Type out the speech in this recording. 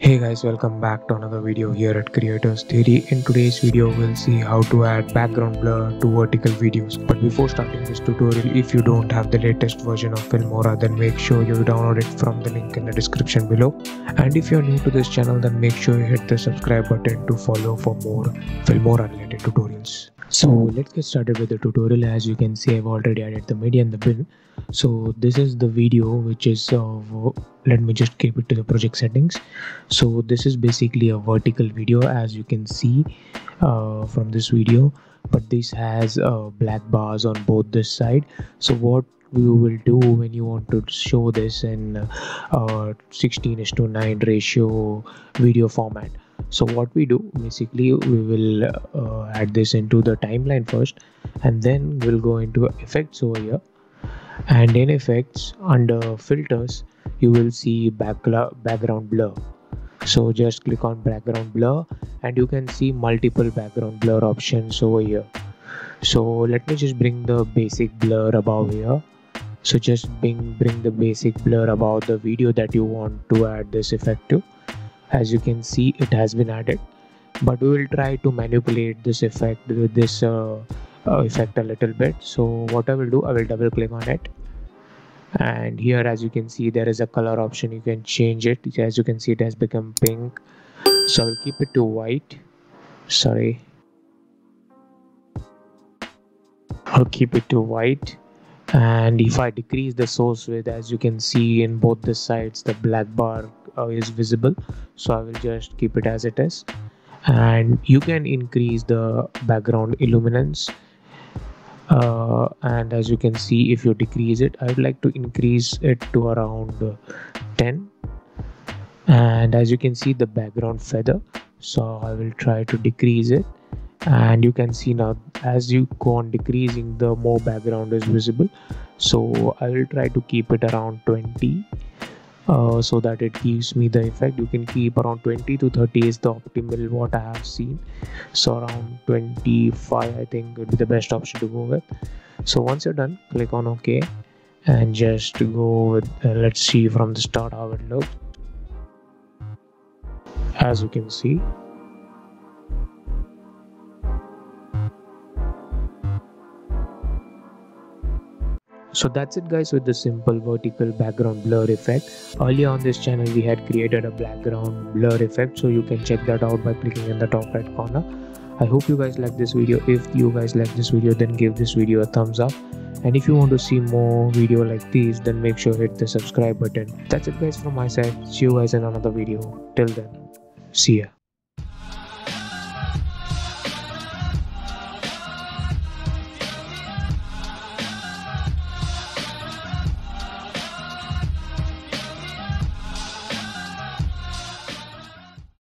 Hey guys, welcome back to another video here at Creators Theory. In today's video we'll see how to add background blur to vertical videos. But before starting this tutorial, if you don't have the latest version of Filmora, then make sure you download it from the link in the description below. And if you're new to this channel, then make sure you hit the subscribe button to follow for more Filmora related tutorials. So let's get started with the tutorial. As you can see, I've already added the media and the bill. So this is the video which is let me just keep it to the project settings. So this is basically a vertical video, as you can see from this video, but this has black bars on both this side. So what we will do when you want to show this in 16:9 ratio video format. So what we do basically, we will add this into the timeline first, and then we'll go into effects over here, and in effects under filters you will see background blur. So just click on background blur and you can see multiple background blur options over here. So let me just bring the basic blur above here. So just bring the basic blur above the video that you want to add this effect to. As you can see, it has been added, but we will try to manipulate this effect with this effect a little bit. So what I will do, I will double click on it, and here as you can see there is a color option. You can change it. As you can see, it has become pink, so I will keep it to white. Sorry, I'll keep it to white. And if I decrease the source width, as you can see in both the sides the black bar is visible, so I will just keep it as it is. And you can increase the background illuminance, and as you can see, if you decrease it, I would like to increase it to around 10. And as you can see, the background feather, so I will try to decrease it. And you can see now, as you go on decreasing, the more background is visible. So I will try to keep it around 20, so that it gives me the effect. You can keep around 20 to 30 is the optimal what I have seen. So around 25 I think would be the best option to go with. So once you're done, click on OK, and just to go with let's see from the start how it looks. As you can see, so that's it guys with the simple vertical background blur effect. Earlier on this channel we had created a background blur effect, so you can check that out by clicking in the top right corner. I hope you guys like this video. If you guys like this video, then give this video a thumbs up, and if you want to see more video like these, then make sure hit the subscribe button. That's it guys from my side. See you guys in another video. Till then, see ya.